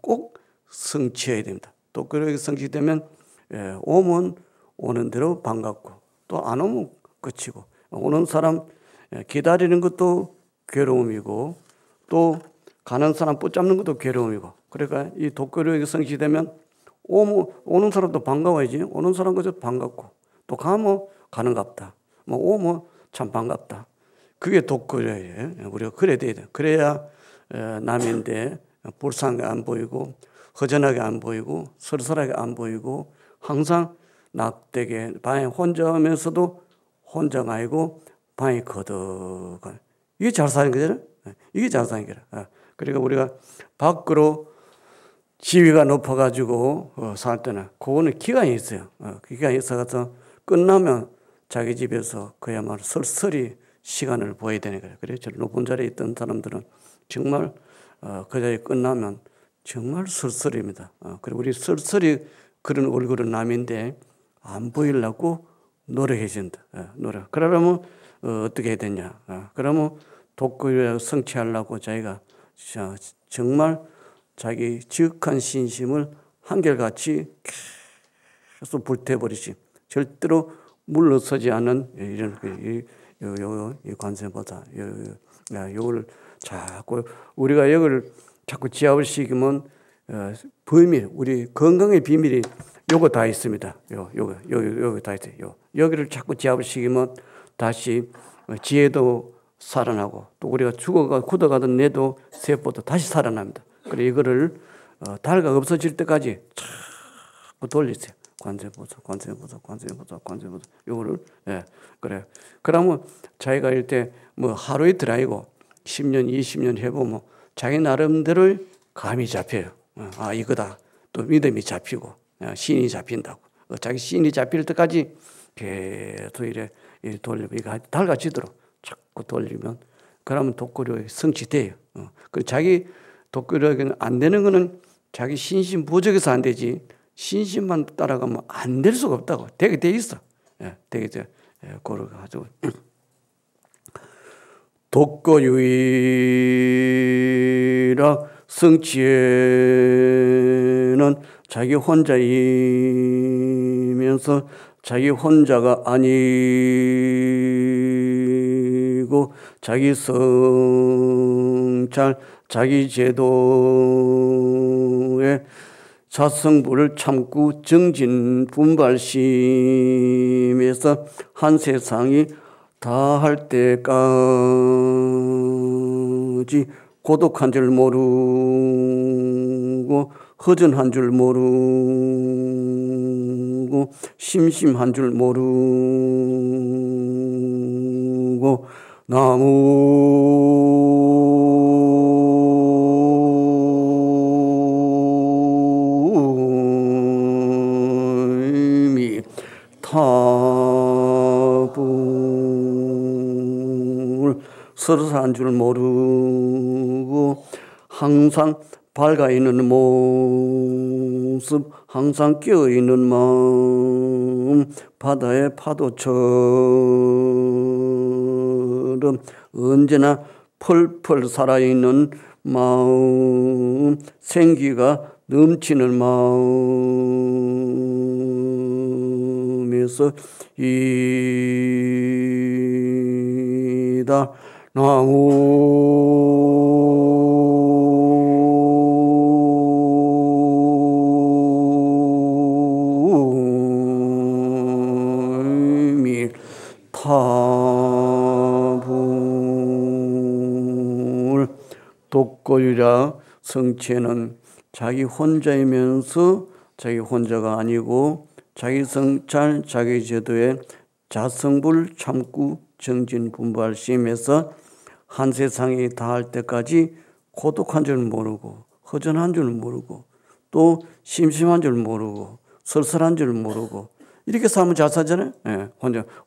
꼭 성취해야 됩니다. 또 그렇게 성취되면 오면 오는 대로 반갑고 또 안 오면 끝이고, 오는 사람 기다리는 것도 괴로움이고 또 가는 사람 붙잡는 것도 괴로움이고, 그러니까 이 독교력이 성취되면 오는 사람도 반가워야지, 오는 사람도 반갑고 또 가면 가는갑다, 뭐 오면 참 반갑다. 그게 독교력이에요. 우리가 그래야 돼요. 그래야 남인데 불쌍하게 안 보이고 허전하게 안 보이고 설설하게 안 보이고 항상 낙되게 방에 혼자하면서도 혼자가 아니고 방에 거듭. 이게 잘 사는 거잖아요. 이게 잘 사는 거라. 그러니까 우리가 밖으로 지위가 높아가지고 살 때는 그거는 기간이 있어요. 기간이 있어서 끝나면 자기 집에서 그야말로 설설이 시간을 보여야 되는 거예요. 그래서 높은 자리에 있던 사람들은 정말 그 자리 끝나면 정말 설설입니다. 그리고 우리 설설이 그런 얼굴은 남인데 안 보이려고 노력해준다. 노력. 그러려면 어떻게 해야 되냐. 그러면 독교를 성취하려고 자기가 정말 자기 지극한 신심을 한결같이 계속 불태워버리지, 절대로 물러서지 않는 이런 관세보다 요걸 자꾸 우리가 요걸 자꾸 지압을 시키면 비밀, 우리 건강의 비밀이 요거 다 있습니다. 요거 다 있어요. 여기를 자꾸 지압을 시키면 다시 지혜도 살아나고 또 우리가 죽어가 굳어가던 뇌도 세포도 다시 살아납니다. 그래서 이거를 달가 없어질 때까지 자꾸 돌리세요. 관세보소. 요거를 그래. 그러면 자기가 이때 뭐 하루 이틀 아니고 10년, 20년 해보면 자기 나름대로 감이 잡혀요. 아, 이거다. 또 믿음이 잡히고 신이 잡힌다고. 자기 신이 잡힐 때까지 계속 이래 돌리고 이거 달가지도록 자꾸 돌리면 그러면 독교력이 성취돼요. 그 자기 독교력이 안 되는 거는 자기 신심 부족해서 안 되지, 신심만 따라가면 안 될 수가 없다고. 되게 돼 있어. 되게 돼. 걸어가지고 독교유일라 성취에는 자기 혼자이면서 자기 혼자가 아니고 자기 성찰 자기 제도에 자성부를 참고 정진 분발심에서 한 세상이 다할 때까지 고독한 줄 모르고 허전한 줄 모르고 심심한 줄 모르고 나무미타불 서로 산 줄 모르고 항상 밝아 있는 모습, 항상 깨어 있는 마음, 바다의 파도처럼 언제나 펄펄 살아있는 마음, 생기가 넘치는 마음에서 이다 나무 타불 독교유라 성취는 자기 혼자이면서 자기 혼자가 아니고 자기 성찰 자기 제도에 자성불 참구 정진 분발심에서 한 세상이 다할 때까지 고독한 줄 모르고 허전한 줄 모르고 또 심심한 줄 모르고 설설한 줄 모르고 이렇게 살면 잘 살잖아요.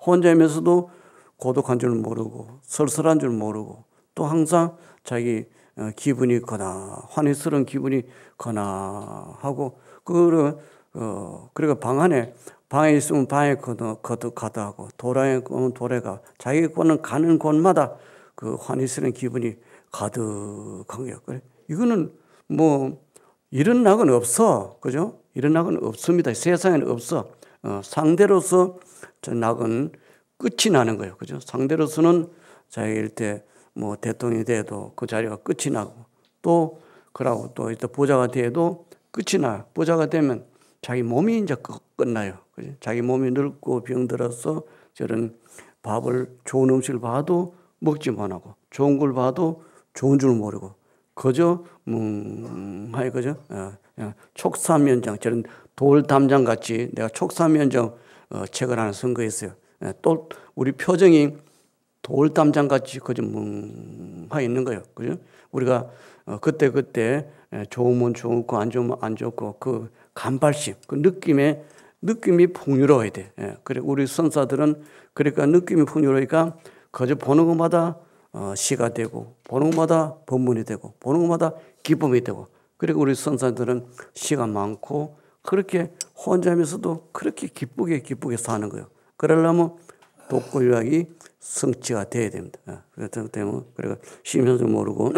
혼자이면서도 고독한 줄 모르고 설설한 줄 모르고 또 항상 자기 기분이 거나 환희스러운 기분이 거나 하고 그리고 방에 있으면 방에 가다 하고 도라에 오면 도래가 자기 거는 가는 곳마다 그 환희스러운 기분이 가득한 거예요. 그래 이거는 뭐 이런 낙은 없어. 그죠? 이런 낙은 없습니다. 세상에는 없어. 상대로서 저 낙은 끝이 나는 거예요. 그죠? 상대로서는 자기가 일대 뭐 대통령이 돼도 그 자리가 끝이 나고 또 그러고 또 이따 보좌가 돼도 끝이 나요. 보좌가 되면 자기 몸이 이제 끝나요. 그죠? 자기 몸이 늙고 병들어서 저런 밥을 좋은 음식을 봐도 먹지 못하고 좋은 걸 봐도 좋은 줄 모르고 그저 멍하니 그죠? 촉사면장 저런 돌담장 같이 내가 촉사면장 책을 하나 선거했어요. 또 우리 표정이 돌담장 같이 그저 멍하니 있는 거예요. 그죠? 우리가 그때 좋으면 좋고 안 좋으면 안 좋고 그 간발심 그 느낌이 풍요로워야 돼. 그래 우리 선사들은 그러니까 느낌이 풍요로우니까 그저 보는 것마다 시가 되고 보는 것마다 법문이 되고 보는 것마다 기쁨이 되고 그리고 우리 선사들은 시가 많고 그렇게 혼자 하면서도 그렇게 기쁘게 사는 거예요. 그러려면 독고유학이 성취가 돼야 됩니다. 그렇기 때문에 그러니까 쉬는 줄 모르고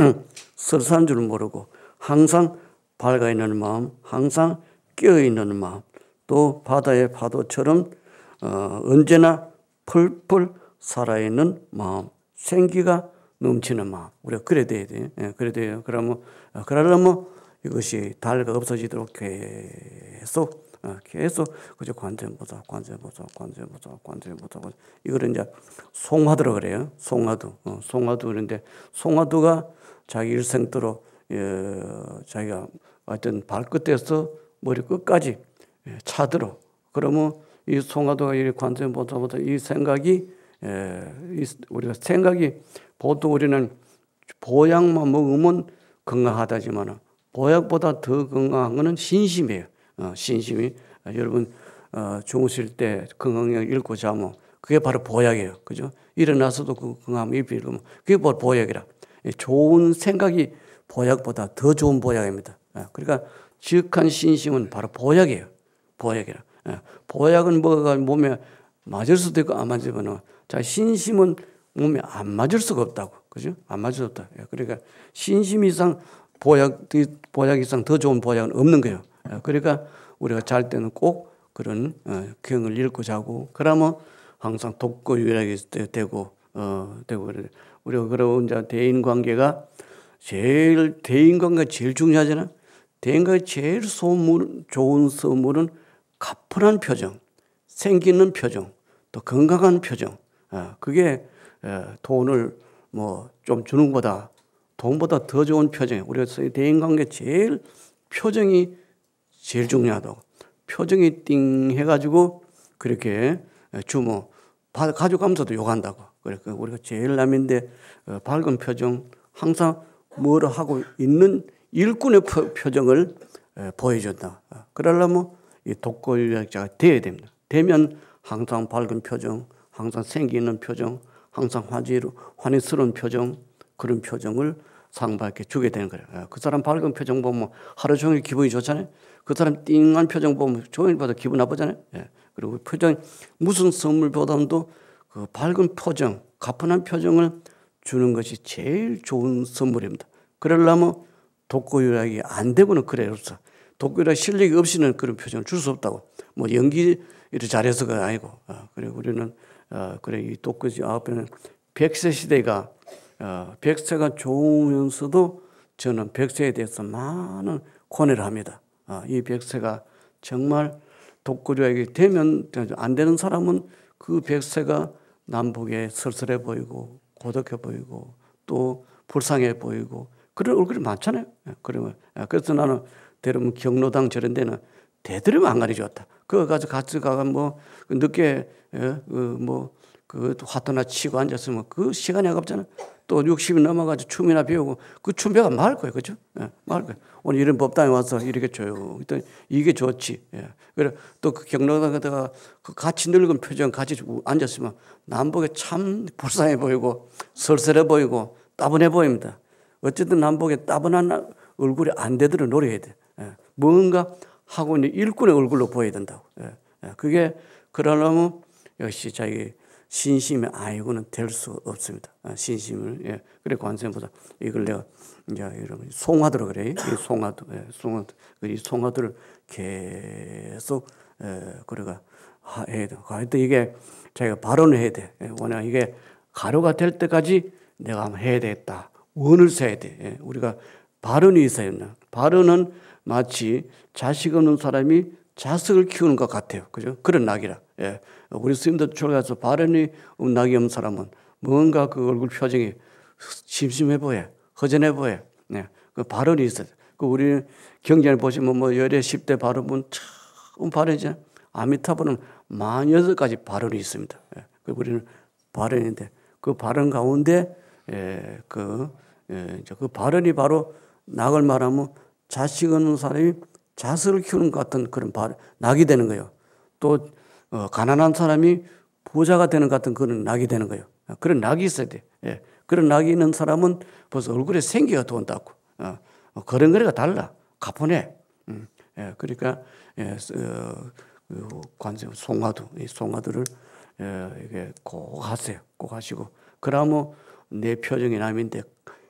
설사한 줄 모르고 항상 밝아있는 마음 항상 깨어있는 마음 또 바다의 파도처럼 언제나 펄펄 살아있는 마음 생기가 넘치는 마음 우리가 그래 돼야 돼요. 예, 그래 돼요. 그러려면 이것이 달가 없어지도록 계속 그저 관세보자 이거를 이제 송화두라 그래요. 송화두 그런데 송화두가 자기 일생도록 자기가 하여튼 발끝에서 머리 끝까지 차들어 그러면 이 송화도가 이 관세음보살보다 이 생각이 우리가 생각이 보통 우리는 보약만 먹으면 건강하다지만 보약보다 더 건강한 것은 신심이에요. 신심이 여러분 주무실 때 건강약 읽고 자면 그게 바로 보약이에요. 그죠? 일어나서도 그 건강함 입에 읽으면 그게 바로 보약이라. 좋은 생각이 보약보다 더 좋은 보약입니다. 그러니까 지극한 신심은 바로 보약이에요. 보약이라. 보약은 뭐가 몸에 맞을 수도 있고 안 맞으면 자 신심은 몸에 안 맞을 수가 없다고 그죠? 안 맞을 수 없다. 그러니까 신심 이상 보약 이상 더 좋은 보약은 없는 거예요. 그러니까 우리가 잘 때는 꼭 그런 경을 읽고 자고 그러면 항상 독고유일하게 되고 우리가 그러고 이제 대인관계가 대인관계가 제일 중요하잖아. 대인관계 제일 좋은 선물은 가뿐한 표정, 생기는 표정, 또 건강한 표정. 그게 돈을 뭐 좀 주는 것보다 돈보다 더 좋은 표정이에요. 우리가 대인관계 제일 표정이 제일 중요하다고. 표정이 띵 해가지고 그렇게 주모 가져가면서도 욕한다고. 그러니까 우리가 제일 남인데 밝은 표정, 항상 뭐라 하고 있는 일꾼의 표정을 보여준다. 그러려면 이 독고유학자가 돼야 됩니다. 되면 항상 밝은 표정, 항상 생기있는 표정, 항상 환희스러운 표정, 그런 표정을 상받게 주게 되는 거예요. 그 사람 밝은 표정 보면 하루 종일 기분이 좋잖아요. 그 사람 띵한 표정 보면 종일 봐도 기분 나쁘잖아요. 그리고 표정 무슨 선물보다도 그 밝은 표정, 가뿐한 표정을 주는 것이 제일 좋은 선물입니다. 그러려면 독고유학이 안 되고는 그래요. 독고유학 실력이 없이는 그런 표정을 줄 수 없다고. 뭐 연기 이렇게 잘해서가 아니고, 그리고 우리는, 이 독고지 앞에는 100세 시대가, 100세가 좋으면서도 저는 100세에 대해서 많은 권해를 합니다. 이 100세가 정말 독고유학이 되면, 안 되는 사람은 그 100세가 남북에 쓸쓸해 보이고, 고독해 보이고, 또 불쌍해 보이고, 그런 얼굴이 많잖아요. 그래서 나는 대부분 경로당 저런 데는 대들이면 안 가니 좋았다. 그거 가지고 같이 가가 뭐 늦게 그 화투나 치고 앉았으면 그 시간이 아깝잖아. 또 60이 넘어가지고 춤이나 배우고 그 춤배가 말할 거예요, 그죠? 말할 거예요. 오늘 이런 법당에 와서 이렇게 조용히 이게 좋지. 그래 또 그 경로당에다가 그 같이 늙은 표정 같이 앉았으면 남북에 참 불쌍해 보이고 설설해 보이고 따분해 보입니다. 어쨌든 남북에 따분한 얼굴이 안 되도록 노려야 돼. 뭔가 하고 있는 일꾼의 얼굴로 보여야 된다고. 그게 그러려면 역시 자기 신심이 아니고는 될 수 없습니다. 신심을, 예. 그래, 관세음보다 이걸 내가, 이제, 여러분, 송화도라 그래. 이 송화도, 예. 송화도. 이 송화도를 계속, 예. 그래가 해야 돼. 하여튼 이게 자기가 발언을 해야 돼. 예. 워낙 이게 가로가 될 때까지 내가 한번 해야 되겠다. 원을 써야 돼. 예. 우리가 발언이 있어야 된다. 발언은 마치 자식 없는 사람이 자식을 키우는 것 같아요. 그죠? 그런 낙이라. 예. 우리 스님들 출가해서 발언이 낙이 없는 사람은 뭔가 그 얼굴 표정이 심심해 보여. 허전해 보여. 예. 그 발언이 있어요. 그 우리 경전에 보시면 뭐 열에 10대 발언은 참 발언이잖아요. 아미타불은 48가지 발언이 있습니다. 예. 그 우리는 발언인데 그 발언 가운데 예. 그 발언이 바로 낙을 말하면 자식 없는 사람이 자식을 키우는 것 같은 그런 낙이 되는 거예요. 또 가난한 사람이 부자가 되는 것 같은 그런 낙이 되는 거예요. 그런 낙이 있어야 돼. 예. 그런 낙이 있는 사람은 벌써 얼굴에 생기가 돈다고. 그런 거리가 달라. 가뿐해. 예. 그러니까 예. 관세음 송화두, 이 송화두를 예. 이게 꼭 하세요. 꼭 하시고. 그러면 내 표정이 남인데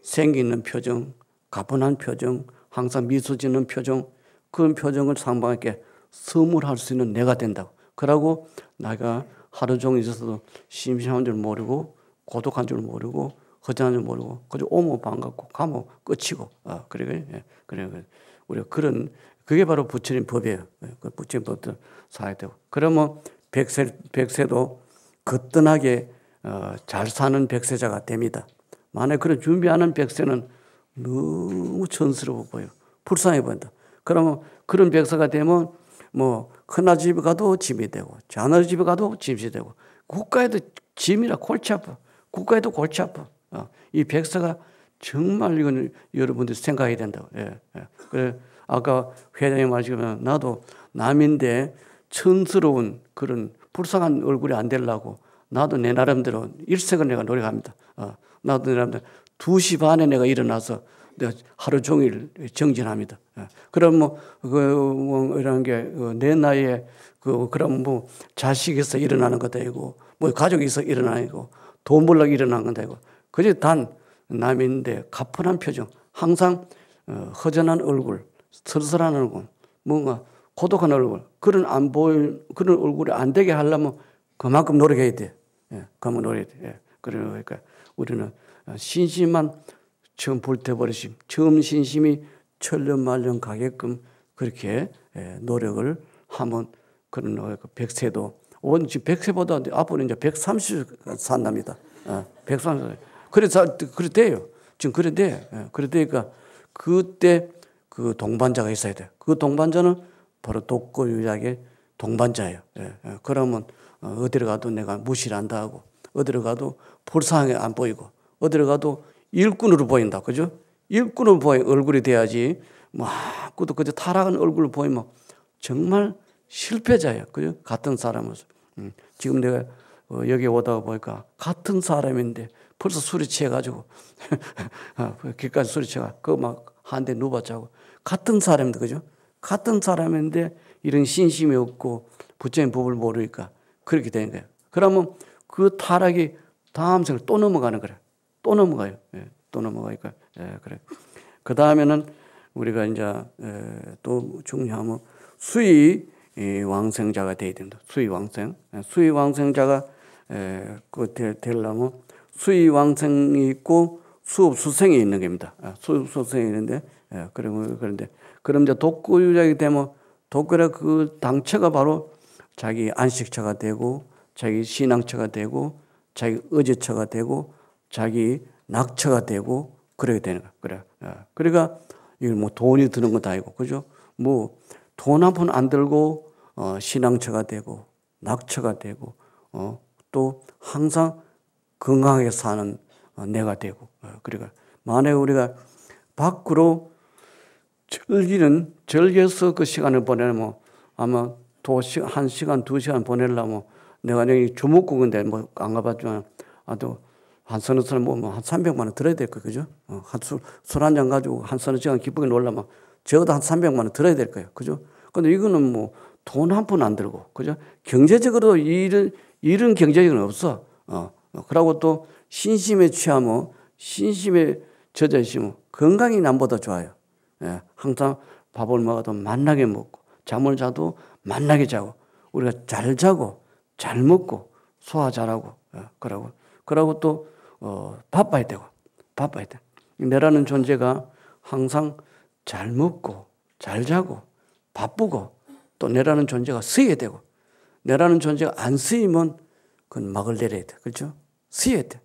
생기 있는 표정, 가뿐한 표정, 항상 미소 짓는 표정, 그런 표정을 상방에게 선물할 수 있는 내가 된다고. 그러고 내가 하루 종일 있어서도 심심한 줄 모르고 고독한 줄 모르고 허전한 줄 모르고 그저 오면 반갑고 가면 끝이고 그래 예. 그래 우리가 그런 그게 바로 부처님 법이에요. 예. 그 부처님 법도 사야 되고 그러면 백세도 거뜬하게 잘 사는 백세자가 됩니다. 만약 그런 준비하는 백세는 너무 천스러워 보여. 불쌍해 보인다. 그러면 그런 백세가 되면 뭐 큰아들 집에 가도 짐이 되고 작은 집에 가도 짐이 되고 국가에도 짐이라 골치 아파. 국가에도 골치 아파. 이 백세가 정말 이건 여러분들이 생각해야 된다고. 예, 예. 그래 아까 회장님 말씀하시면 나도 남인데 천스러운 그런 불쌍한 얼굴이 안 되려고 나도 내 나름대로 일생을 내가 노력합니다. 나도 내 나름대로 2시 반에 내가 일어나서 내가 하루 종일 정진합니다. 예. 그럼 이런 게 내 나이에 그럼 뭐 자식에서 일어나는 것도 있고 뭐 가족에서 일어나는 것도 있고 돈 벌러 일어나는 것도 있고 그저 단 남인데 가뿐한 표정 항상 허전한 얼굴 쓸쓸한 얼굴 뭔가 고독한 얼굴 그런 안 보일 그런 얼굴이 안 되게 하려면 그만큼 노력해야 돼. 예. 그만큼 노력해야 돼. 예. 그러니까 우리는 신심만 처음 불태버리심, 처음 신심이 천년만년 가게끔 그렇게 노력을 하면 그런 백세도 온 지금 백세보다 앞으로 이제 130 산답니다. 130. 그래 돼요. 지금 그래 돼. 그래 되니까 그때 그 동반자가 있어야 돼. 그 동반자는 바로 독거유약의 동반자예요. 그러면 어디로 가도 내가 무시를 한다 하고 어디로 가도 불쌍하게 안 보이고 어디로 가도 일꾼으로 보인다. 그죠? 일꾼으로 보인 얼굴이 돼야지, 뭐, 아무것도 그저 타락한 얼굴을 보이면 정말 실패자예요. 그죠? 같은 사람으로서. 지금 내가 여기 오다가 보니까 같은 사람인데 벌써 술이 취해가지고, 길까지 술이 취해가. 그거 막 한 대 누워봤자고. 같은 사람인데, 그죠? 같은 사람인데 이런 신심이 없고 부처님 법을 모르니까 그렇게 되는 거예요. 그러면 그 타락이 다음 생을 또 넘어가는 거예요. 또 넘어가요. 예, 또 넘어가니까. 예, 그래. 그 다음에는 우리가 이제 또 중요하면 수의 왕생자가 돼야 된다. 수의 왕생. 수의 왕생자가 되려면 수의 왕생이 있고 수업 수생이 있는 겁니다. 수업 수생이 있는데, 예, 그런데 그럼 이제 독거유작이 되면 독거라 그 당처가 바로 자기 안식처가 되고 자기 신앙처가 되고 자기 의지처가 되고 자기 낙처가 되고 그렇게 되는 거야. 그래. 그러니까 이거 뭐 돈이 드는 건 다 아니고 그죠? 뭐 돈 한 푼 안 들고 신앙처가 되고 낙처가 되고 또 항상 건강하게 사는 내가 되고 그러니까 만약에 우리가 밖으로 절개서 그 시간을 보내면 아마 한 시간 2시간 보내려면 내가 여기 주먹국인데 뭐 안 가봤지만 또 한 서너 사람 모으면 한 300만 원 들어야 될 거예요. 그죠? 술 한 잔 가지고 한 서너 시간 기쁘게 놀라면 적어도 한 300만 원 들어야 될 거예요. 그죠? 근데 이거는 뭐 돈 한 푼 안 들고, 그죠? 경제적으로 이런 경제적으로는 없어. 그러고 또 신심에 취하면 신심에 젖어 있으면 건강이 남보다 좋아요. 예, 항상 밥을 먹어도 맛나게 먹고 잠을 자도 맛나게 자고 우리가 잘 자고 잘 먹고 소화 잘하고 그러고 또 바빠야 되고 바빠야 돼. 내라는 존재가 항상 잘 먹고 잘 자고 바쁘고 또 내라는 존재가 쓰여야 되고 내라는 존재가 안 쓰이면 그건 막을 내려야 돼. 그렇죠? 쓰여야 돼.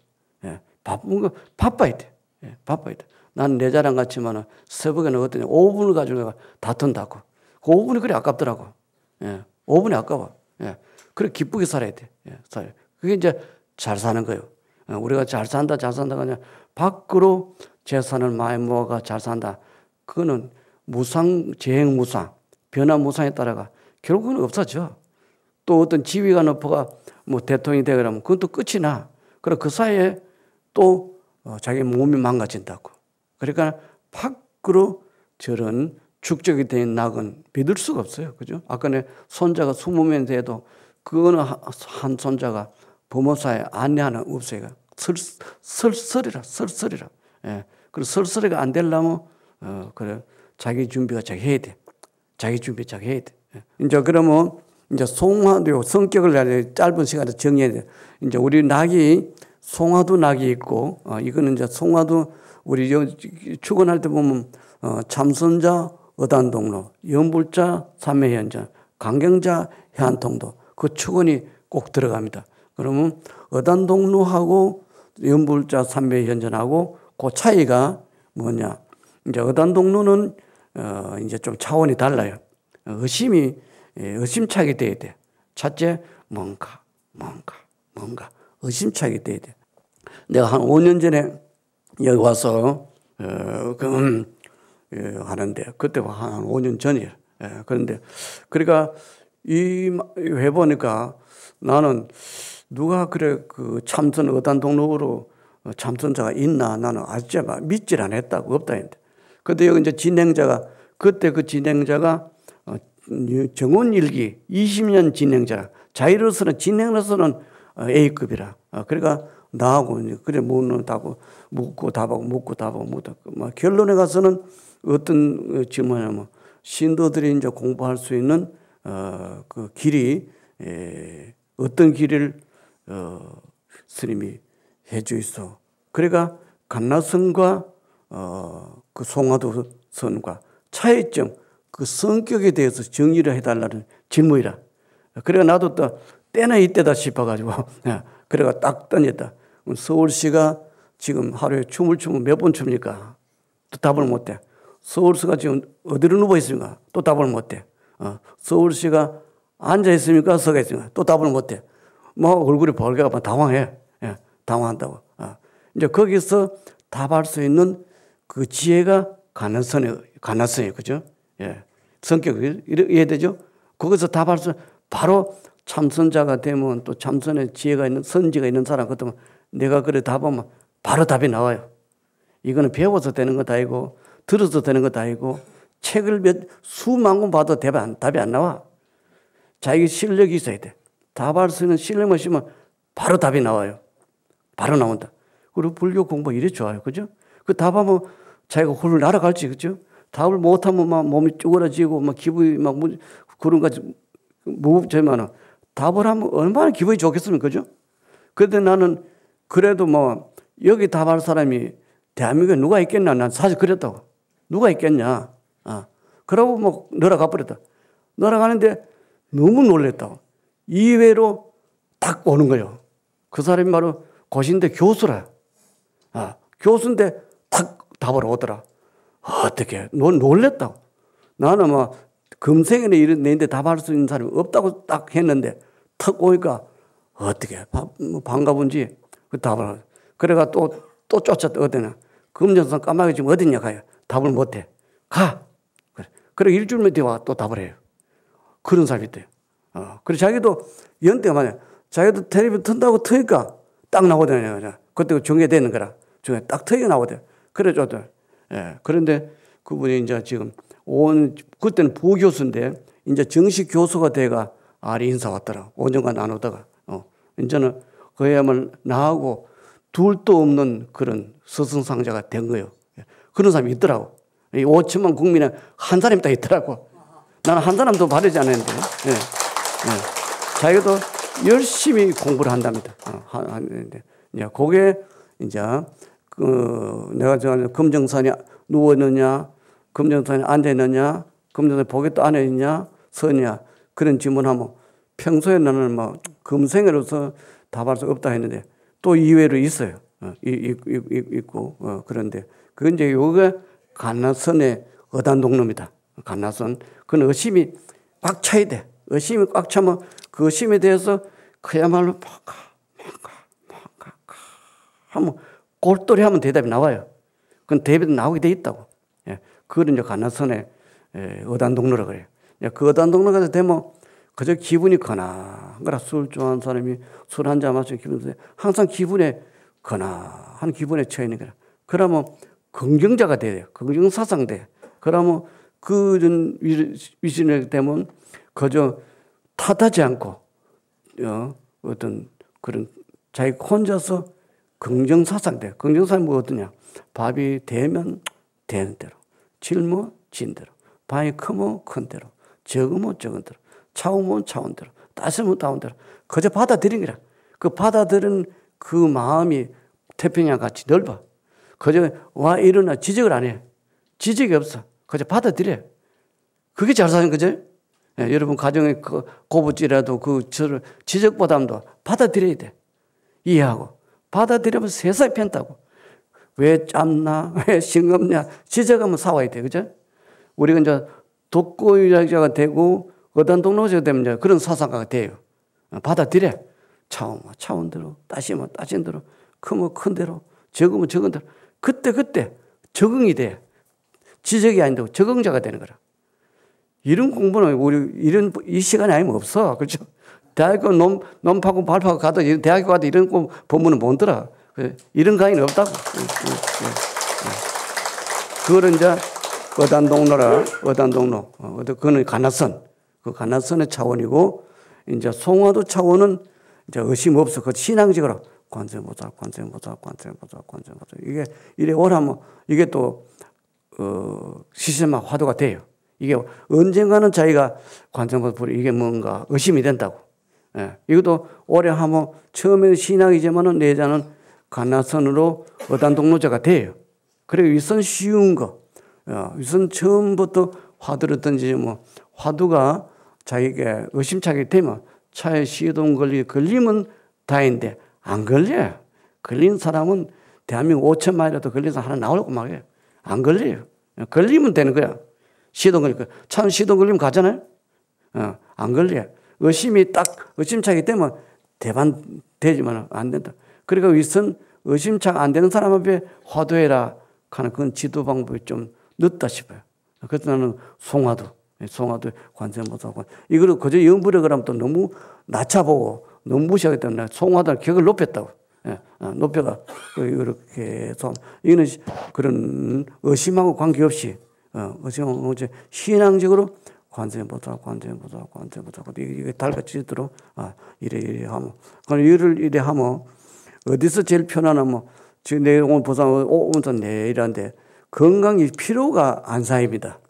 예, 바쁜 거 바빠야 돼. 예, 바빠야 돼. 난 내 자랑 같지만은 새벽에는 어떠냐 5분을 가지고 다툰 다고 그 5분이 그래 아깝더라고. 예, 5분이 아까워. 예, 그래 기쁘게 살아야 돼. 예, 살아야 돼. 그게 이제 잘 사는 거예요. 예, 우리가 잘 산다가 아니라 밖으로 재산을 많이 모아가 잘 산다. 그거는 무상, 재행 무상, 변화 무상에 따라가 결국은 없어져. 또 어떤 지위가 높아가 뭐 대통령이 되거나 하면 그건 또 끝이 나. 그럼 그 사이에 또 자기 몸이 망가진다고. 그러니까 밖으로 저런 축적이 된 낙은 믿을 수가 없어요. 그죠? 아까 내 손자가 20명 돼도 그거는 한 손자가 부모사에 안내하는 없어요. 쓸쓸이라. 예. 그리고 쓸쓸이가 안 되려면, 그래. 자기 준비가 자기 해야 돼. 예. 이제 그러면 이제 송화도 성격을 짧은 시간에 정해야 돼. 이제 우리 낙이 송화도 낙이 있고, 이거는 이제 송화도 우리 축원할 때 보면 참선자 어단동로, 연불자 삼매현전, 강경자 해안통도 그 축원이 꼭 들어갑니다. 그러면 어단동로하고 연불자 삼매현전하고 그 차이가 뭐냐? 이제 어단동로는 이제 좀 차원이 달라요. 의심차게 돼야 돼. 첫째 뭔가 의심차게 돼야 돼. 내가 한 5년 전에 여기 와서 하는데 그때 한 5년 전이에요. 예, 그런데 그러니까 이 해보니까 나는 누가 그래 그 참선 어단동로로 참선자가 있나 나는 아직 믿질 안 했다고 없다 했는데 근데 여기 이제 진행자가 그때 그 진행자가 정원일기 20년 진행자 자기로서는 진행으로서는 A급이라 그러니까 나하고 그래 묻고 답하고 결론에 가서는 어떤 질문이냐면 신도들이 이제 공부할 수 있는 그 길이 어떤 길을 스님이 해주이소. 그러니까 간나선과 그 송화도선과 차이점 그 성격에 대해서 정의를 해달라는 질문이라. 그래가 나도 또 때나 이때다 싶어가지고 그래가 딱 던졌다. 서울시가 지금 하루에 춤을 추면 몇 번 춥니까? 또 답을 못해. 서울시가 지금 어디로 누워 있습니까? 또 답을 못해. 서울시가 앉아 있습니까? 서가 있습니까? 또 답을 못해. 뭐 얼굴이 벌개가 당황해. 예, 당황한다고. 이제 거기서 답할 수 있는 그 지혜가 가능성이에요. 그죠? 예. 성격이 이해되죠? 거기서 답할 수 바로 참선자가 되면 또 참선에 지혜가 있는 선지가 있는 사람 같으면 내가 그래 답하면 바로 답이 나와요. 이거는 배워서 되는 것도 아니고 들어서 되는 것도 아니고 책을 수만 권 봐도 답이 안 나와. 자기 실력이 있어야 돼. 답할 수 있는 실력만 있으면 바로 답이 나와요. 바로 나온다. 그리고 불교 공부 이래 좋아요. 그죠? 그 답하면 자기가 홀로 날아갈지. 그죠? 답을 못하면 막 몸이 쭈그러지고 막 기분이 막 그런 가지 무겁지만은 답을 하면 얼마나 기분이 좋겠습니까? 그죠? 근데 나는 그래도 뭐 여기 답할 사람이 대한민국에 누가 있겠나? 난 사실 그랬다고. 누가 있겠냐? 그러고 뭐 날아가 버렸다. 날아가는데 너무 놀랬다고. 이외로 딱 오는 거예요. 그 사람이 바로 고신대 교수라. 교수인데 딱 답을 오더라. 어떻게? 놀랬다고. 나는 막 금생에는 이런 내인데 답할 수 있는 사람이 없다고 딱 했는데 턱 오니까 어떻게? 반가운지 그 답을. 그래가 또 쫓았다. 어디냐? 금전산 까마귀 지금 어디냐? 가요. 답을 못해. 가. 그래 일주일만 뒤에 와 또 답을 해요. 그런 사람이 있대요. 그리고 자기도 연대가 만약 자기도 텔레비전 튼다고 트니까 딱 나오더냐. 그때 중계되는 거라. 중에 딱 트여 나오대. 그래 줬더니. 예. 그런데 그분이 이제 지금 그때는 부교수인데 이제 정식 교수가 돼가 아래 인사 왔더라. 5년간 안 오다가. 이제는 그야말로 나하고 둘 도 없는 그런 서승상자가 된 거예요. 그런 사람이 있더라고. 5천만 국민에 한 사람이 딱 있더라고. 나는 한 사람도 바르지 않았는데. 예. 예. 자기도 열심히 공부를 한답니다. 그게 이제 그 내가 좋아하는 금정산에 누워 있느냐, 금정산에 앉아 있느냐, 금정산에 보겠다 안에 있냐, 서냐 그런 질문하면 평소에 나는 뭐 금생으로서 답할 수 없다 했는데 또 이외로 있어요. 있고 그런데 그건 이제 요게 간나선의 어단동로입니다. 간나선 그건 의심이 꽉 차야 돼. 의심이 꽉 차면 그 의심에 대해서 그야말로 막가 하면 골똘히 하면 대답이 나와요. 그건 대답이 나오게 돼 있다고. 예. 그걸 이제 간나선의 어단동로라고 그래요. 그 어단동로가 되면 그저 기분이 거나 그러나 술 좋아하는 사람이 술 한 잔 마시면 기분이 거나 항상 기분에 거나 한 기분에 처해 있는 거라. 그러면 긍정자가 돼요. 긍정사상 돼. 그러면 그런 위신을 되면 그저 탓하지 않고 어떤 그런 자기 혼자서 긍정사상 돼. 긍정사상이 뭐 어떠냐. 밥이 되면 되는 대로. 질면 진 대로. 방이 크면 큰 대로. 적으면 적은 대로. 차오면 차온 대로. 따시면 따온 대로. 그저 받아들인 거라. 그 받아들인 그 마음이 태평양 같이 넓어. 그저 와 일어나 지적을 안 해. 지적이 없어. 그저 받아들여. 그게 잘 사는 거죠. 예, 여러분 가정에 그 고부지라도 그 저를 지적보담도 받아들여야 돼. 이해하고. 받아들이면 세상이 편다고. 왜 짬나? 왜 싱겁냐? 지적하면 싸워야 돼. 그죠? 우리가 이제 독고유학자가 되고 어단동로자가 되면 이제 그런 사상가가 돼요. 받아들여. 차온 대로, 따시면 따신 대로, 크면 큰 대로, 적으면 적은 대로. 그때 적응이 돼. 지적이 아니고 적응자가 되는 거라. 이런 공부는 우리 이런 이 시간이 아니면 없어. 그렇죠? 대학교 논파고 발파고 가도 대학교 가도 이런 법문은 못 들어. 이런 강의는 없다고. 그거는 이제 어단동로. 그거는 가나선. 그 가나선의 차원이고 이제 송화도 차원은 이제 의심 없어. 그 신앙적으로 관세음보살. 이게 오라면 이게 또 시세마 화두가 돼요. 이게 언젠가는 자기가 관세음보살 이게 뭔가 의심이 된다고. 예. 이것도 오래 하면 처음에는 신앙이지만은 내자는 가나선으로 어단동로자가 돼요. 그래 위선 쉬운 거. 위선 처음부터 화두를 던지면 화두가 자기가 의심차게 되면 차에 시동 걸리면 다인데 안 걸려요. 걸린 사람은 대한민국 5,000만이라도 걸려서 하나 나오려고 막 해요. 안 걸려요. 걸리면 되는 거야. 시동 걸리니까. 참 시동 걸리면 가잖아요. 안 걸려요. 의심이 딱 의심차기 때문에 대반 되지만 안 된다. 그러니까 위선 의심차가 안 되는 사람 앞에 화두해라 하는 그런 지도 방법이 좀 늦다 싶어요. 그래서 나는 송화두 관세음보살 이걸 그저 영부력 그러면 또 너무 낮춰보고 너무 무시하기 때문에 송화도 격을 높였다고. 예, 높여가 이렇게 해서 이거는 그런 의심하고 관계없이 의심하고 이제 신앙적으로 관세음보살 이게 달라지도록 이래 하면 그럼 이래 하면 어디서 제일 편안하면 지금 내일 오늘 보상 오면서 내일한데 건강이 피로가 안상입니다.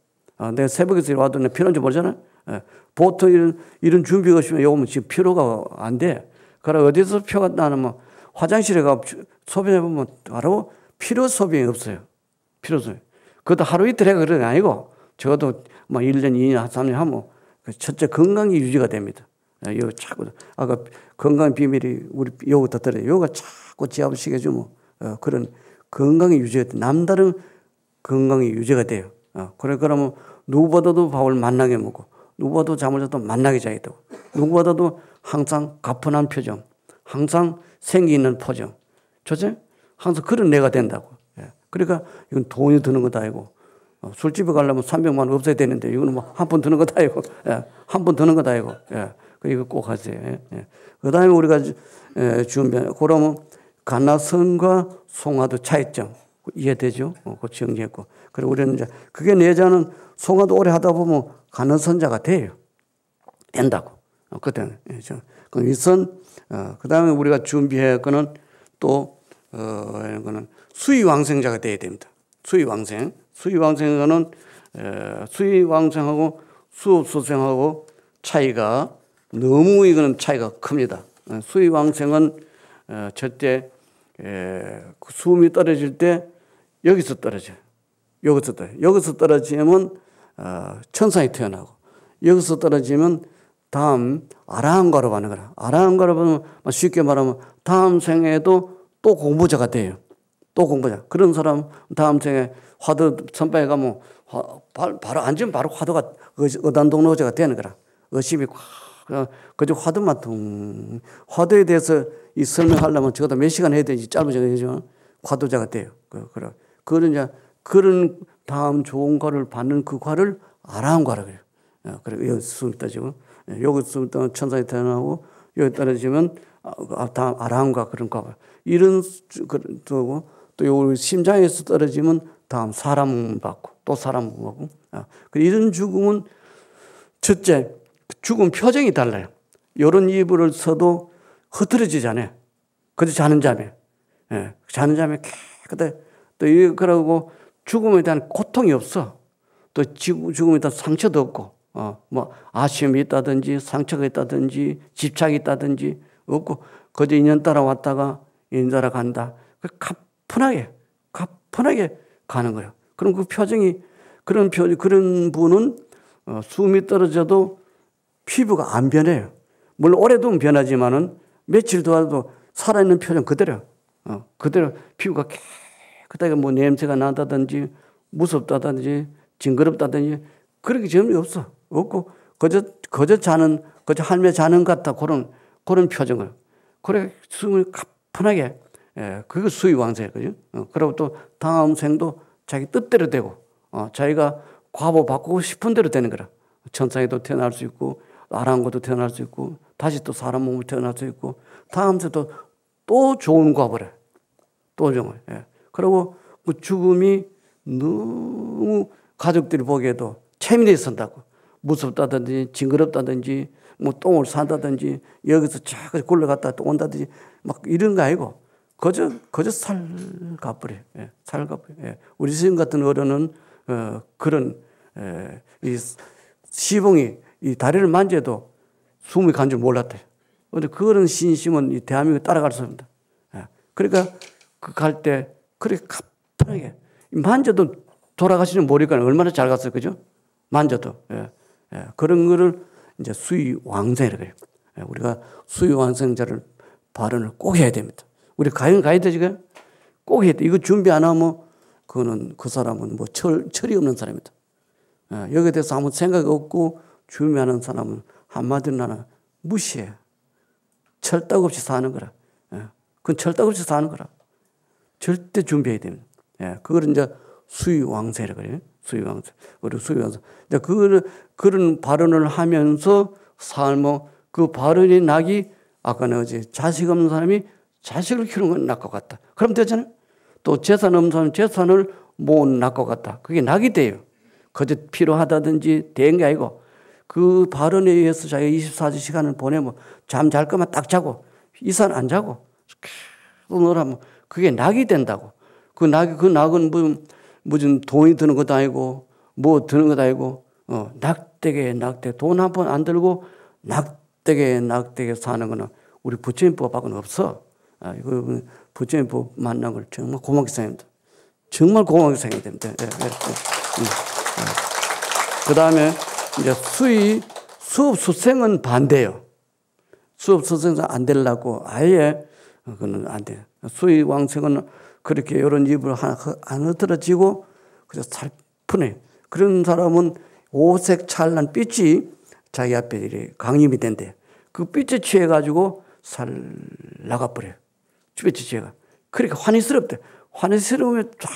내가 새벽에서 와도 내가 피로한 줄 모르잖아요. 예. 보통 이런 준비가 없으면 요거면 지금 피로가 안 돼. 그래, 어디서 피로가 나면 화장실에 가서 소변해보면 바로 피로 소변이 없어요. 피로 소변. 그것도 하루 이틀 해가 그런 게 아니고 적어도 뭐 1년, 2년, 3년 하면 첫째 건강이 유지가 됩니다. 요거 자꾸, 아까 건강 비밀이 우리 요거부터 들어요. 요거 자꾸 지압을 시켜주면 그런 건강이 유지가 돼. 남다른 건강이 유지가 돼요. 그러면 누구보다도 밥을 만나게 먹고 누구보다도 잠을 자도 만나게 자야 되고 누구보다도 항상 가뿐한 표정 항상 생기 있는 표정 좋지? 항상 그런 내가 된다고. 예. 그러니까 이건 돈이 드는 것도 아니고 술집에 가려면 300만 원 없어야 되는데 이거는 뭐 한 번 드는 것도 아니고 예. 한 번 드는 것도 아니고 예. 이거 꼭 하세요. 예. 그 다음에 우리가 준비하는 그러면 가나선과 송화도 차이점 이해되죠? 그 정리했고. 그리고 우리는 이제, 그게 내자는 송화도 오래 하다 보면 가나선자가 돼요. 된다고. 그때는. 그럼 이선, 그 다음에 우리가 준비해야 할 거는 또, 하는 거는 수의왕생자가 돼야 됩니다. 수의왕생. 수의왕생은, 수의왕생하고 수업수생하고 차이가 너무 이거는 차이가 큽니다. 수의왕생은, 절대, 수음이 떨어질 때 여기서 떨어져요. 여기서 떨어져요. 여기서 떨어지면, 천상이 태어나고, 여기서 떨어지면 다음 아라한가로 가는 거라. 아라한가로 보면 쉽게 말하면 다음 생에도 또 공부자가 돼요. 또 공부자. 그런 사람 다음 생에 화두 선방에 가면 바로 앉으면 바로 화두가 어단동로제가 되는 거라. 의심이 꽉 그저 화두만 통. 화두에 대해서 이 설명하려면 적어도 몇 시간 해야 되지 짧으지만 화두자가 돼요. 그런 다음 좋은 과를 받는 그 과를 아라한과라고 해요. 그리고 여기 숨이 따지고 여기 숨이 따면 천상이 태어나고 여기 떨어지면 다음 아라함과 그런 과 이런 거고 또 여기 심장에서 떨어지면 다음 사람 받고 또 사람 받고 이런 죽음은 첫째 죽음 표정이 달라요. 이런 이불을 써도 흐트러지지 않아요. 그래서 자는 잠에 자는 잠에 깨끗해 또 그러고 죽음에 대한 고통이 없어. 또 죽음에 대한 상처도 없고. 뭐, 아쉬움이 있다든지, 상처가 있다든지, 집착이 있다든지, 없고, 그저 인연 따라 왔다가, 인연 따라 간다. 가뿐하게 가는 거예요. 그럼 그 표정이, 그런 분은, 숨이 떨어져도 피부가 안 변해요. 물론 오래도 변하지만은, 며칠 더 와도 살아있는 표정 그대로요. 그대로 피부가 깨끗하게 뭐 냄새가 난다든지, 무섭다든지, 징그럽다든지, 그렇게 점이 없어. 없고, 그저 할매 자는 것 같다. 그런 표정을. 그래, 숨을 가뿐하게. 그게 수의왕생. 그죠? 그리고 또 다음 생도 자기 뜻대로 되고, 자기가 과보 바꾸고 싶은 대로 되는 거라. 천상에도 태어날 수 있고, 아랑고도 태어날 수 있고, 다시 또 사람 몸으로 태어날 수 있고, 다음 생도 또 좋은 과보래. 또 좋은 거. 그리고 그 죽음이 너무 가족들이 보기에도 체민이 선다고. 무섭다든지, 징그럽다든지, 뭐 똥을 산다든지, 여기서 자꾸 굴러갔다 또 온다든지, 막 이런 거 아니고, 그저 살가버려요. 예, 살가버려요. 예. 우리 스님 같은 어른은, 그런, 이 시봉이 이 다리를 만져도 숨이 간 줄 몰랐대요. 근데 그런 신심은 이 대한민국에 따라갈 수 없습니다. 예. 그러니까 그 갈 때, 그렇게 가뿐하게, 만져도 돌아가시는 모르니까 얼마나 잘 갔어요. 그죠? 만져도. 예. 예, 그런 거를 이제 수의왕생이라고 해요. 예, 우리가 수의왕생자를 발언을 꼭 해야 됩니다. 우리 가야 되지, 꼭 해야 돼. 이거 준비 안 하면 그 사람은 뭐 철이 없는 사람이다. 예, 여기에 대해서 아무 생각이 없고 준비하는 사람은 한마디로 나는 무시해. 철딱 없이 사는 거라. 예, 그건 철딱 없이 사는 거라. 절대 준비해야 됩니다. 예, 그걸 이제 수의왕생이라고 해요. 수의왕생. 그리고 수의왕생. 그런 발언을 하면서 삶은 그 발언이 나기, 아까는 어제 자식 없는 사람이 자식을 키우는 건 낫 것 같다. 그럼 되잖아요. 또 재산 없는 사람은 재산을 모은 낫 것 같다. 그게 낙이 돼요. 그저 필요하다든지 된 게 아니고 그 발언에 의해서 자기가 24시간을 보내면 잠 잘 거면 딱 자고 이산 안 자고 또 놀아면 그게 낙이 된다고. 그 낙은 무슨 돈이 드는 것도 아니고, 뭐 드는 것도 아니고, 낙되게 낙되, 돈 한 번 안 들고 낙되게 사는 거는 우리 부처님 법하고는 없어. 이거 부처님 법 만난 걸 정말 고맙게 생각합니다. 정말 고맙게 생각합니다. 그 다음에 이제 수업수생은 반대요. 수업수생은 안 되려고 아예 그건 안 돼요. 수의왕생은 그렇게 이런 입을 안 흐트러지고 그래서 살푸네. 그런 사람은 오색 찬란 빛이 자기 앞에 이렇게 강림이 된대. 그 빛에 취해가지고 살 나가버려요. 빛에 취해가. 그러니까 환희스럽대. 환희스러우면 쫙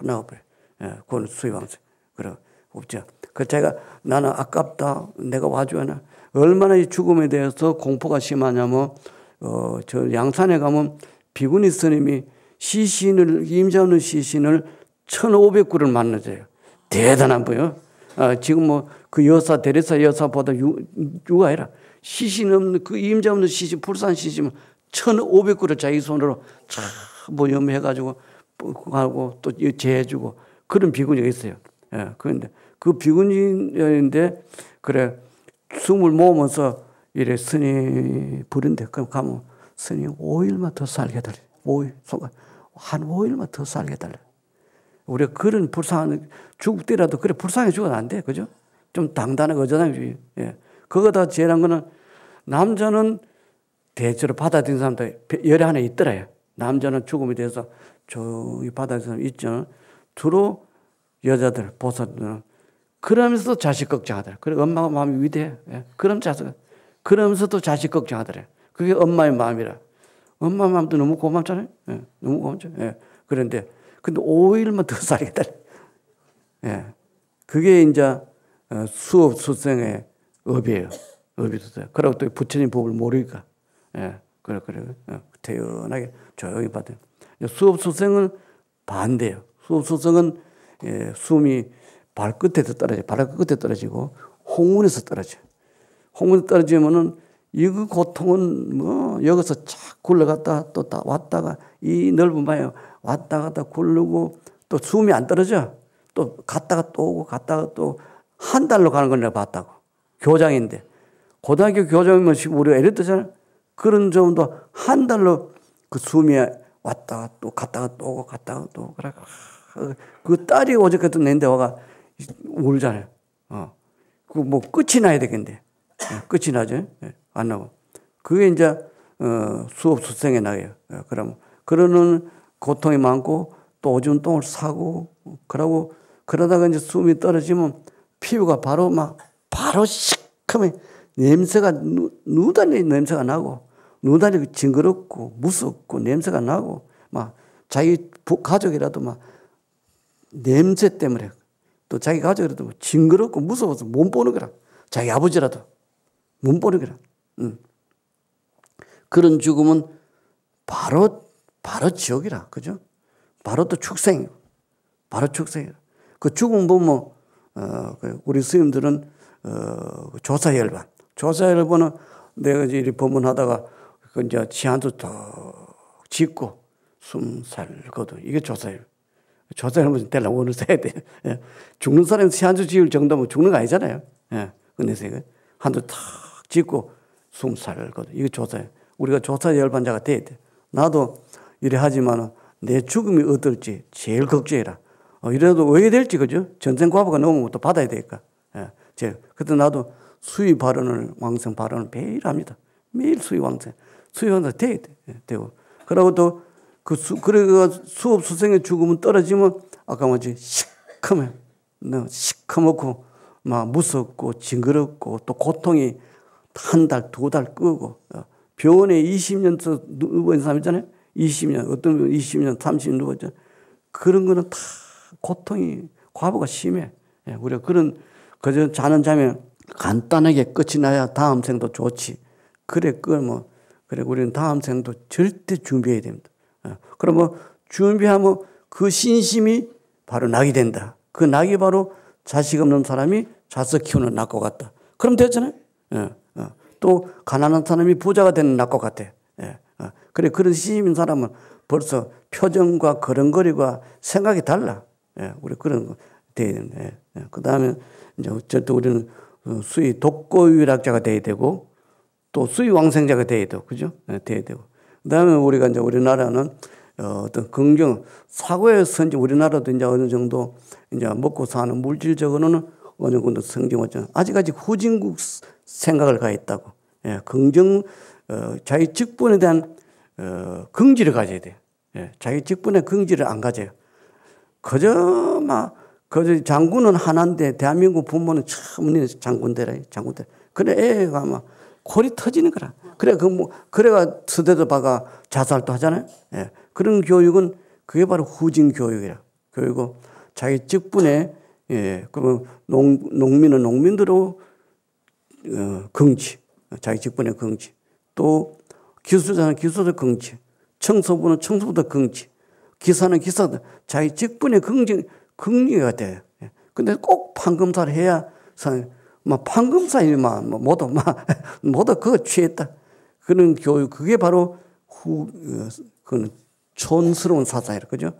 나가버려요. 예, 그건 수의왕생. 그래, 없죠. 그 자기가 나는 아깝다. 내가 와주나. 얼마나 이 죽음에 대해서 공포가 심하냐면, 저 양산에 가면 비구니 스님이 임자훈 시신을 1,500구를 만나줘요. 대단한 분이요. 지금 뭐 그 여사, 대리사 여사보다 육아해라. 시신 없는 그 임자 없는 시신 불산 시신을 1,500그릇 자기 손으로 참 모염해가지고 하고 또 재해주고 그런 비군이가 있어요. 예, 그런데 그 비군인인데 그래 숨을 모으면서 이래 스님 부른데 그럼 가면 스님 5일만 더 살게 달래. 5일 한 5일만 더 살게 달래. 우리가 그런 불쌍한 죽을 때라도 그래 불쌍해 죽어도 안 돼, 그죠? 좀 당당하게 어전하게. 예. 그거다 제일한 거는 남자는 대체로 받아들인 사람들 열에 하나 있더라요. 남자는 죽음에 대해서 저기 받아들인 사람 있죠. 주로 여자들 보살들은 그러면서도 자식 걱정하더라. 그래 엄마가 마음이 위대해. 예. 그럼 자식 그러면서도 자식 걱정하더래. 그게 엄마의 마음이라. 엄마 마음도 너무 고맙잖아요. 예. 너무 고맙죠. 예. 그런데 근데 5일만 더 살겠다. 예. 그게 이제 수업 수생의 업이에요. 업이 됐어요. 그리고 또 부처님 법을 모르니까. 예. 그래. 예. 태연하게 조용히 받아요. 수업 수생은 반대예요. 수업 수생은 예, 숨이 발끝에서 떨어져. 발끝에 떨어지고 홍문에서 떨어져. 홍문에서 떨어지면은 이 그 고통은 뭐 여기서 착 굴러갔다 또 왔다가 이 넓은 방에 왔다 갔다 굴르고 또 숨이 안 떨어져. 또 갔다가 또 오고 갔다가 또 한 달로 가는 걸 내가 봤다고. 교장인데. 고등학교 교장이면 우리가 예를 들잖아요. 그런 점도 한 달로 그 숨이 왔다가 또 갔다가 또 오고 갔다가 또 오고. 그 딸이 어저께도 낸데 와가 울잖아요. 그 뭐 끝이 나야 되겠는데. 끝이 나죠. 안 나고. 그게 이제, 수업 수생에 나요. 그러면. 그러는 고통이 많고 또 오줌 똥을 싸고 그러고 그러다가 이제 숨이 떨어지면 피부가 바로 막 바로 시커매 냄새가 누달리 냄새가 나고 누달리 징그럽고 무섭고 냄새가 나고 막 자기 가족이라도 막 냄새 때문에 또 자기 가족이라도 징그럽고 무서워서 못 보는 거라 자기 아버지라도 못 보는 거라 그런 죽음은 바로 지옥이라, 그죠? 바로 또 축생이요. 바로 축생이라. 그 죽음 보면, 우리 스님들은, 조사열반. 조사열반은 내가 이제 법문하다가, 그 이제 치안도 더 짓고, 숨 살거든. 이게 조사열. 조사열반은 대략 오늘 써야 돼. 예. 죽는 사람이 치안도 지을 정도면 죽는 거 아니잖아요. 예. 근데 생각해. 한도 탁 짓고, 숨 살거든. 이게 조사열. 우리가 조사열반자가 돼야 돼. 나도, 이래 하지만 내 죽음이 어떨지 제일 걱정이라. 이래도 왜 될지, 그죠? 전생과보가 넘으면 또 받아야 되니까. 예, 그때 나도 수위 발언을, 왕생 발언을 매일 합니다. 매일 수위 왕생. 수위 왕생 돼야 돼. 예, 되고. 그러고 또, 그래가 수업 수생의 죽음은 떨어지면 아까 뭐지? 시커멓고, 막 무섭고, 징그럽고, 또 고통이 한 달, 두 달 끄고, 병원에 20년서 누운 사람 있잖아요. 20년, 어떤 분은 20년, 30년 누웠죠. 그런 거는 다 고통이, 과부가 심해. 예, 우리가 그런, 그저 자는 잠에 간단하게 끝이 나야 다음 생도 좋지. 그래, 그래, 우리는 다음 생도 절대 준비해야 됩니다. 예, 그러면 준비하면 그 신심이 바로 낙이 된다. 그 낙이 바로 자식 없는 사람이 자식 키우는 낙과 같다. 그럼 됐잖아요. 예, 또, 가난한 사람이 부자가 되는 낙과 같아. 예. 그래, 그런 시인인 사람은 벌써 표정과 걸음걸이와 생각이 달라. 예, 우리 그런 거 돼야 되는데. 예, 그 다음에, 이제 어쨌든 우리는 수의 독고유일학자가 돼야 되고, 또 수의 왕생자가 돼야 되고, 그죠? 예, 돼야 되고. 그 다음에 우리가 이제 우리나라는 어떤 긍정, 사고의 선지, 우리나라도 이제 어느 정도 이제 먹고 사는 물질적으로는 어느 정도 성장했죠. 아직까지 후진국 생각을 가 있다고. 예, 긍정, 자기 직분에 대한 긍지를 가져야 돼요. 예, 자기 직분의 긍지를 안 가져요. 그저 장군은 하나인데 대한민국 부모는 참 우리는 장군대라. 그래 애가 막 골이 터지는 거라. 그래 그래가 스대도 박아 자살도 하잖아요. 예, 그런 교육은 그게 바로 후진 교육이라. 교육은 자기 직분에 예, 그러면 농민은 농민대로 긍지, 자기 직분의 긍지. 또 기술자는 기술도 긍지, 청소부는 청소부도 긍지, 기사는 기사도 자기 직분의 긍지가 돼요. 근데 꼭 판검사를 해야 막 판검사님이 막 모두 그거 취했다. 그런 교육, 그게 바로 그건 촌스러운 사상이라, 그죠?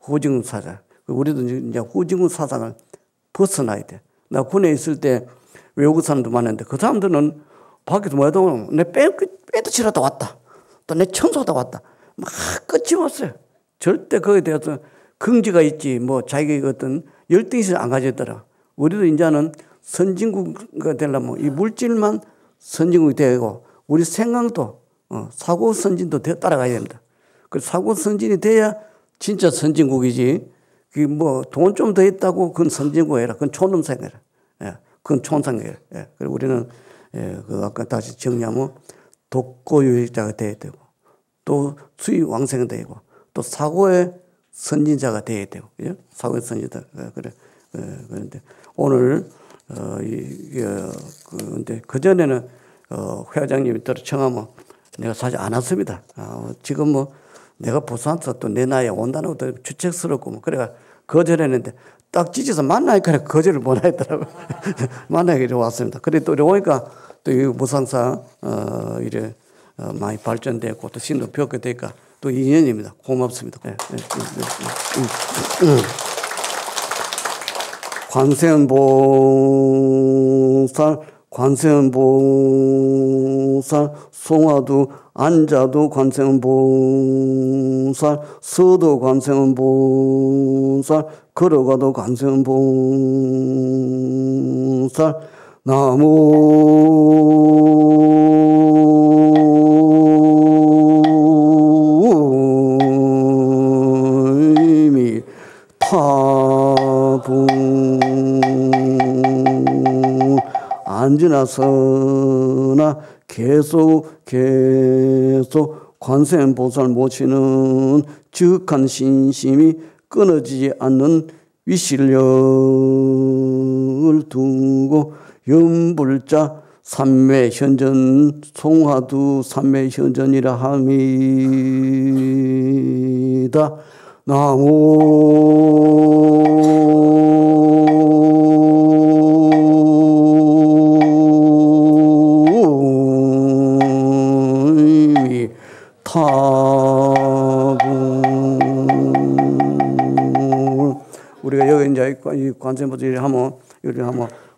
후증 사상. 우리도 이제 후증 사상을 벗어나야 돼. 나 군에 있을 때 외국 사람도 많았는데 그 사람들은 밖에서 뭐 해도 내 뺑도 치러다 왔다. 또 내 청소하다 왔다. 막 끝이 없어요. 절대 거기에 대해서 긍지가 있지, 뭐 자기 어떤 열등의식을 안 가졌더라. 우리도 이제는 선진국가 되려면 이 물질만 선진국이 되고 우리 생각도 사고 선진도 따라가야 됩니다. 그 사고 선진이 돼야 진짜 선진국이지. 그 뭐 돈 좀 더 있다고 그건 선진국 해라. 그건 촌놈생이라. 예, 그건 촌상이라. 예, 그리고 우리는 예, 그 아까 다시 정리하면 독고유익자가 돼야 되고 또 수위왕생이 되고 또 사고의 선진자가 돼야 되고, 그죠? 사고의 선진자. 예, 그래. 예, 그런데 오늘 근데 그 전에는 회장님이 따로 청하면 내가 사실 안 왔습니다. 지금 뭐 내가 부산서 또 내 나이에 온다는 것도 주책스럽고 뭐 그래가 거절했는데 딱 지지서 만나니까 거절을 못 하겠더라고. 만나기로 왔습니다. 그래 또 오니까 또 이 무상사 이래 많이 발전되고 또 신도 배우게 되니까 또 인연입니다. 고맙습니다. 네, 네, 네, 네. 관세음보살, 송화두, 안자두 관세음보살, 서두 관세음보살, 걸어가도 관세음보살, 나무미타불 안지나서나 계속 관세음보살 모시는 지극한 신심이 끊어지지 않는 위실력을 두고 염불자 삼매현전 송화두 삼매현전이라 합니다. 나무 우리가 여기 이제 이 관세음보살을 하면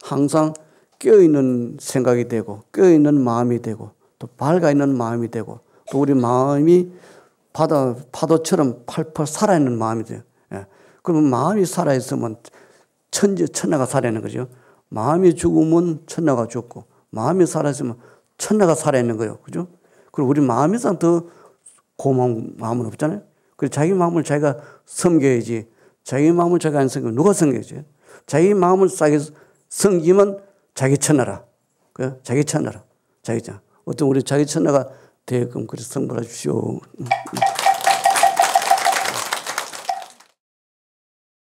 항상 껴있는 생각이 되고 껴있는 마음이 되고 또 밝아있는 마음이 되고 또 우리 마음이 파도처럼 팔팔 살아있는 마음이 돼요. 예. 그러면 마음이 살아있으면 천하가 살아있는 거죠. 마음이 죽으면 천하가 죽고 마음이 살아있으면 천하가 살아있는 거예요. 그죠? 그리고 우리 마음이 더 고마운 마음은 없잖아요. 그래서 자기 마음을 자기가 섬겨야지. 자기 마음을 자기가 안 섬기면 누가 섬겨야지. 자기 마음을 자기 섬기면 자기 천하라. 그래? 자기 천하라. 자기 천하. 어떤 우리 자기 천하가 되게끔 그렇게 성불해 주시오.